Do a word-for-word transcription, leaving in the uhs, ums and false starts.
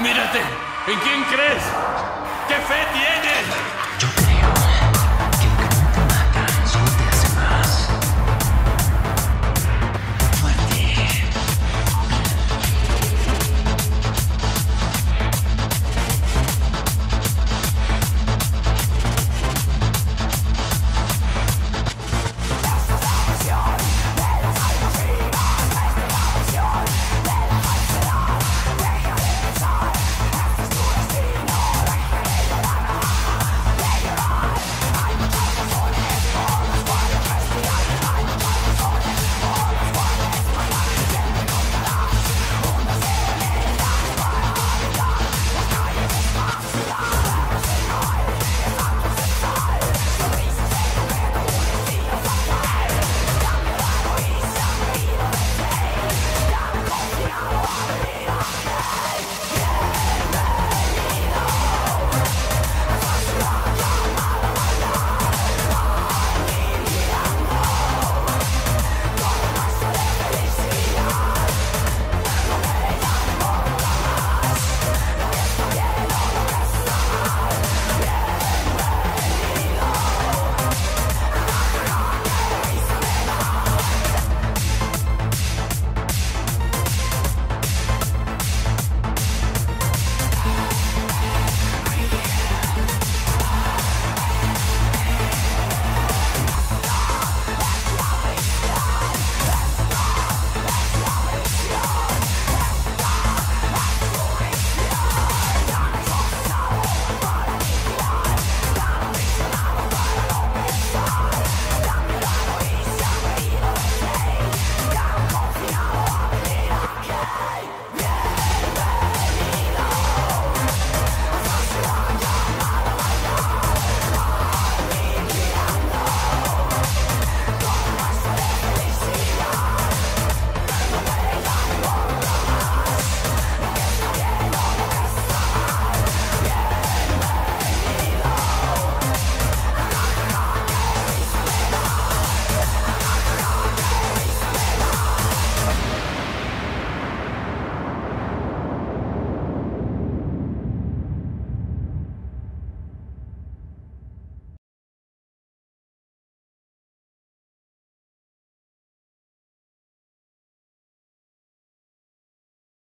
Mírate, ¿en quién crees? ¿Qué fe tienes?